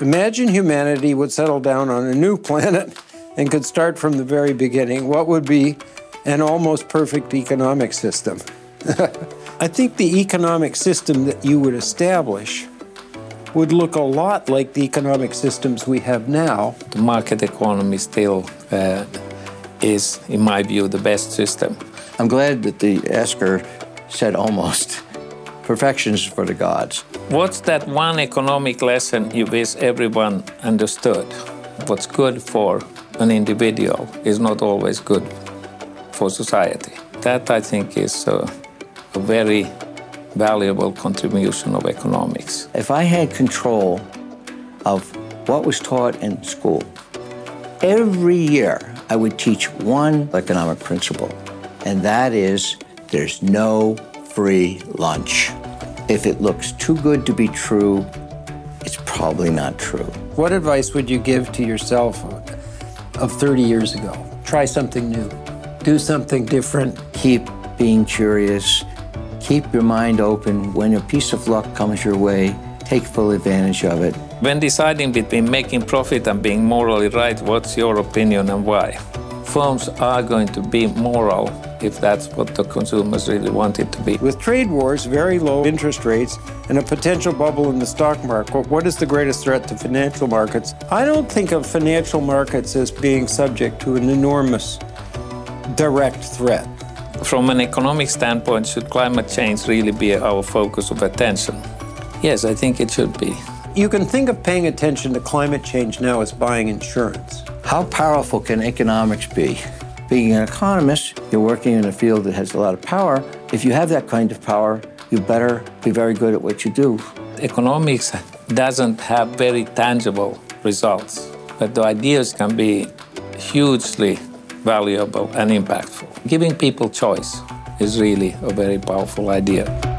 Imagine humanity would settle down on a new planet and could start from the very beginning. What would be an almost perfect economic system? I think the economic system that you would establish would look a lot like the economic systems we have now. The market economy still is, in my view, the best system. I'm glad that the asker said almost. Perfections for the gods. What's that one economic lesson you wish everyone understood? What's good for an individual is not always good for society. That, I think, is a very valuable contribution of economics. If I had control of what was taught in school, every year I would teach one economic principle, and that is there's no free lunch. If it looks too good to be true, it's probably not true. What advice would you give to yourself of 30 years ago? Try something new. Do something different. Keep being curious. Keep your mind open. When a piece of luck comes your way, take full advantage of it. When deciding between making profit and being morally right, what's your opinion and why? Firms are going to be moral if that's what the consumers really want it to be. With trade wars, very low interest rates, and a potential bubble in the stock market, what is the greatest threat to financial markets? I don't think of financial markets as being subject to an enormous direct threat. From an economic standpoint, should climate change really be our focus of attention? Yes, I think it should be. You can think of paying attention to climate change now as buying insurance. How powerful can economics be? Being an economist, you're working in a field that has a lot of power. If you have that kind of power, you better be very good at what you do. Economics doesn't have very tangible results, but the ideas can be hugely valuable and impactful. Giving people choice is really a very powerful idea.